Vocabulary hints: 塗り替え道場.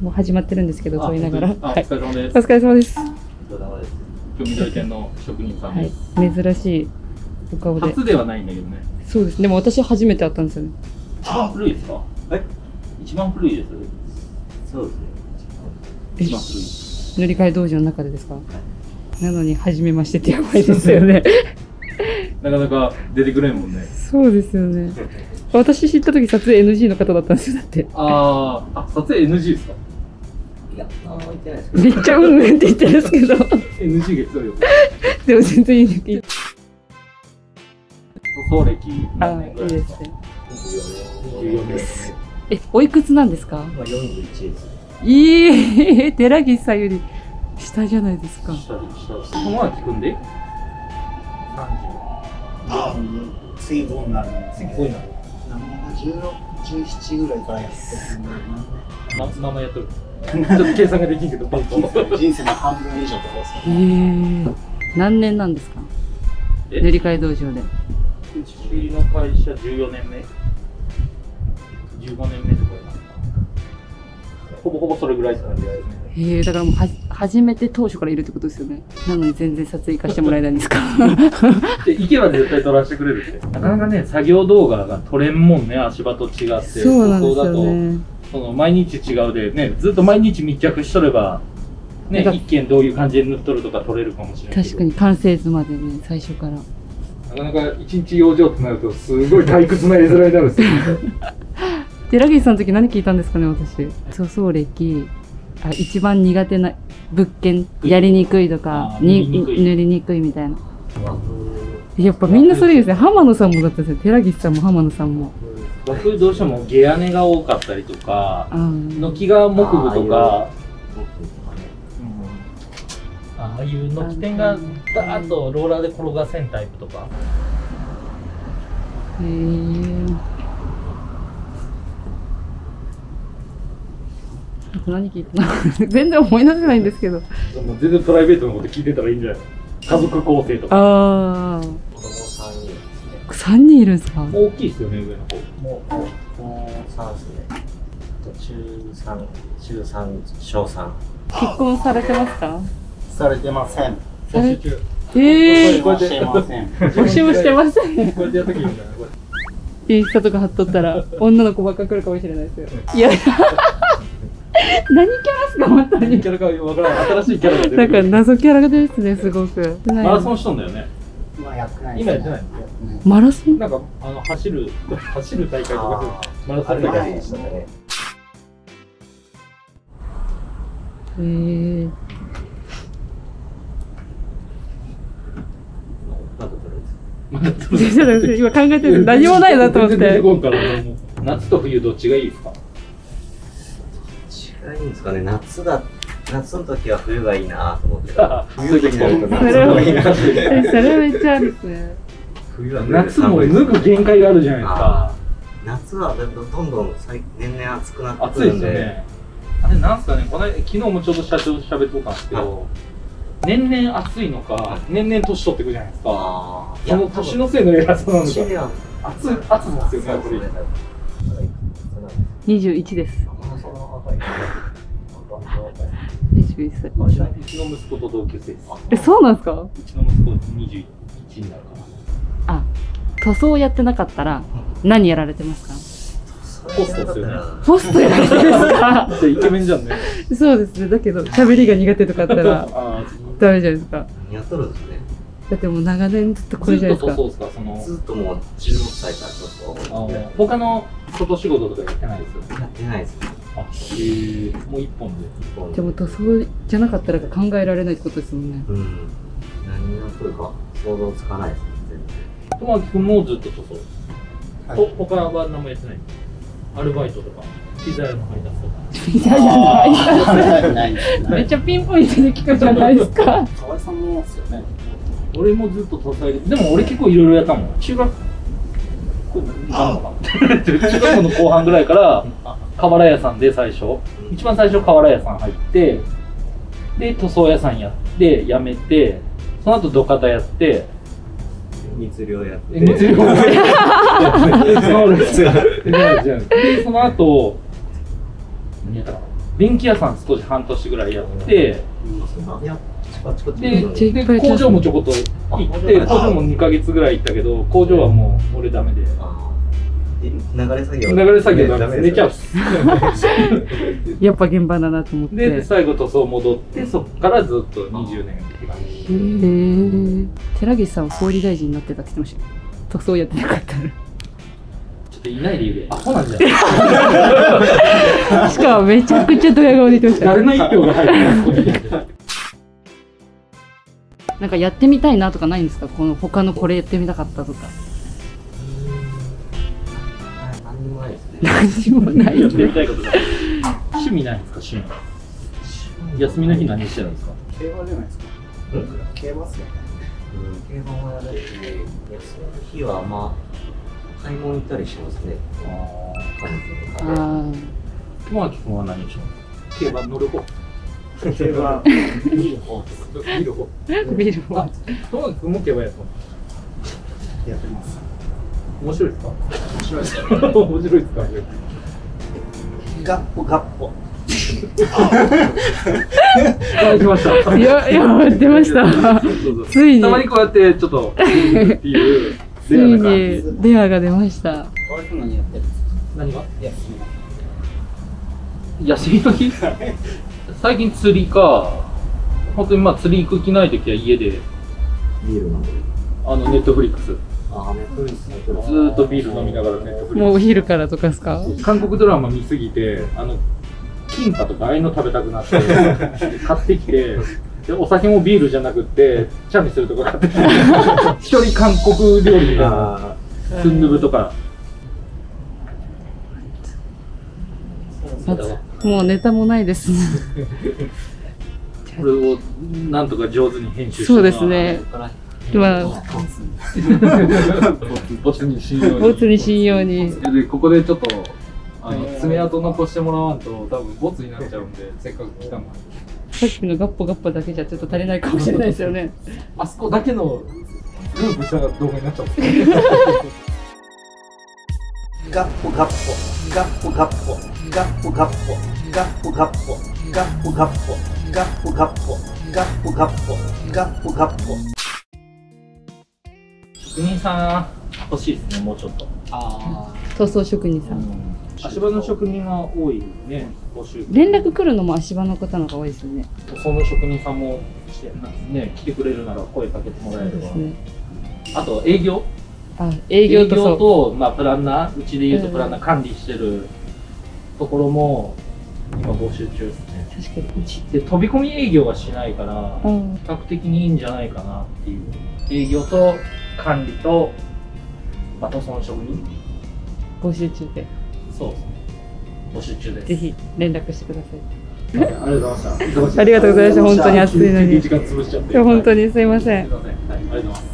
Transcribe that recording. もう始まってるんですけど、撮りながら。お疲れ様です。お疲れ様です。今日緑店の職人さんです。珍しいお顔で。初ではないんだけどね。そうです。でも私初めて会ったんですよね。あ、古いですか。一番古いです。そうですね。一番古い。塗り替え道場の中でですか。なのに初めましてってやばいですよね。なかなか出てくれんもんね。そうですよね。私知った時撮影 NG の方だったんですよ、だって。ああ、撮影 NG ですか。いや、あんま言ってないですけど。めっちゃうんうんって言ってるんですけど。NG が強いよ。でも全然いいんです。塗装歴何年ぐらいですか。24年です。え、おいくつなんですか。今41です。いい、寺岸さんより下じゃないですか。友達くんで30。次5になる。16、17ぐらいからやってる。何つ名前やっとる。ちょっと計算ができんけど、人生の半分以上とかですか。何年なんですか。塗り替え道場で。うちの会社14年目。15年目とか。ほぼほぼそれぐらいですね。へえ、だからもう初めて当初からいるってことですよね。なのに全然撮影行かしてもらえないんですか。行けば絶対撮らせてくれるって。なかなかね、作業動画が撮れんもんね、足場と違って。そうなんですよね。その毎日違うでね、ずっと毎日密着しとればね、一見どういう感じで塗っとるとか撮れるかもしれない。確かに完成図までね、最初から。なかなか一日養生ってなるとすごい退屈な絵面になるんですよ。寺岸さんの時何聞いたんですかね、私。塗装歴、あ、一番苦手な物件、やりにくいとか、塗りにくいみたいな。やっぱみんなそれですね。浜野さんもだったんですよ。寺岸さんも浜野さんも。僕どうしても下屋根が多かったりとか、軒が木部とか、ああいう軒天がダーッとローラーで転がせんタイプとか。へえ。何聞いた全然思い出せないんですけど、全然プライベートのこと聞いてたらいいんじゃない。家族構成とか。ああ、子供3人ですね。3人いるんですか。大きいですよね、上の方。もうもう3ですね。中3小3。結婚されてますか。されてません。募集中。募集してません。募集してません。こうやってやっときゃいいんじゃない。インスタとか貼っとったら女の子ばっか来るかもしれないですよ。いや何キャラですか、本当に。キャラかわからない、新しいキャラが出てくる。なんか謎キャラですね、すごく。マラソンしとんだよね。今やってない。今やってないんだよ。マラソン。なんか走る大会とかマラソン大会でしたね。へえ。まだ取れず。今考えてる。何もないなと思って。夏と冬どっちがいいですか。いいんですかね。夏の時は冬がいいなと思って。冬の時も夏がいいな。それめっちゃあるですね。冬は夏も脱ぐ限界があるじゃないですか。夏はどんどん年々暑くなってくるんで。あれなんすかね。この昨日もちょうど社長と喋っとったんですけど、年々暑いのか年々年取ってくじゃないですか。その年のせいの偉さなんですか。暑なんですよね、これ。21です。うちの息子と同級生です。え、そうなんですか。うちの息子21になるかな。あ、塗装やってなかったら何やられてますか。ホストですよね。ホストやられてますか。イケメンじゃんね。そうですね。だけど喋りが苦手とかあったらダメじゃないですか。やっとるんですね。だってもう長年ずっとこれじゃないですか。ずっと塗装ですか。そのずっともう16歳から塗装。他の外仕事とかやってないですよ。やってないですね。あ、もう一本で。でも塗装じゃなかったら考えられないってことですもんね。うん。何が来るか想像つかないですね、全然。友明君もずっと塗装。と他は何もやってない。アルバイトとか、ピザ屋の配達とか。ピザ屋の配達。めっちゃピンポイントで聞くじゃないですか。河合さんもですよね。俺もずっと塗装で、も俺結構いろいろやったもん。中学校の後半ぐらいから。瓦屋さんで最初、一番最初瓦屋さん入って、で塗装屋さんやって辞めて、その後土方やって、密漁やって、でその後何やったかな、電気屋さん少し半年ぐらいやって、で工場もちょこっと行って、工場も2ヶ月ぐらい行ったけど、工場はもう俺ダメで。流れ作業ダメです、寝ちゃうやっぱ現場だなと思って、で最後塗装戻って、そっからずっと20年って感じ。へえ。寺岸さんは総理大臣になってたって言ってました。塗装やってなかったらちょっといないで言うで、アホなんじゃないしかもめちゃくちゃドヤ顔で言ってました。誰の一票が入ってますなんかやってみたいなとかないんですか？この他のこれやってみたかったとか。何もない。やってみたいことが趣味ないんですか？趣味。休みの日何してるんですか？競馬じゃないですか？競馬っすね。競馬もやるし、休みの日はまあ買い物行ったりしますね。ああ。友明君は何をします？競馬乗る方。競馬見る方。見る方。見る方。友明君も競馬やる方。やってます。面白いですか？面白いですか？面白いですか？ガッポガッポ。出ました。いやいや出ました。ついにたまにこうやってちょっとっていうついにレアが出ました。何やってる？何が？休みの日？最近釣りか。本当にまあ釣り行く気ないときは家でネットフリックス。ずっとビール飲みながらネットフリックス。もうお昼からとかですか？韓国ドラマ見すぎて、キンパとかああいうの食べたくなって買ってきて、でお酒もビールじゃなくってチャミするとか買ってきて一人韓国料理がスンドゥブとかもうネタもないですねこれをなんとか上手に編集してもらう。そうですね。ボツにしんように。ここでちょっと爪痕残してもらわんと多分ボツになっちゃうんで、せっかく来たのに。さっきのガッポガッポだけじゃちょっと足りないかもしれないですよねあそこだけのループした動画になっちゃうガッポガッポガッポガッポガッポガッポガッポガッポガッポガッポガッポガッポガッポガッポガッポガッポ。職人さん欲しいですね、もうちょっと。ああ、塗装職人さん、足場の職人が多いね。募集連絡来るのも足場の方の方が多いですよね。その職人さんもね、来てくれるなら声かけてもらえれば、ね、あと営業、営業と、まあ、プランナー、うちでいうとプランナー管理してるところも今募集中ですね。確かにうちって飛び込み営業はしないから、比較的にいいんじゃないかなっていう。営業と管理と、またその職人募集中で。そうですね、募集中です。ぜひ連絡してください。ありがとうございました。ありがとうございました。本当に暑いのに時間潰しちゃって、本当にすいません。ありがとうございます。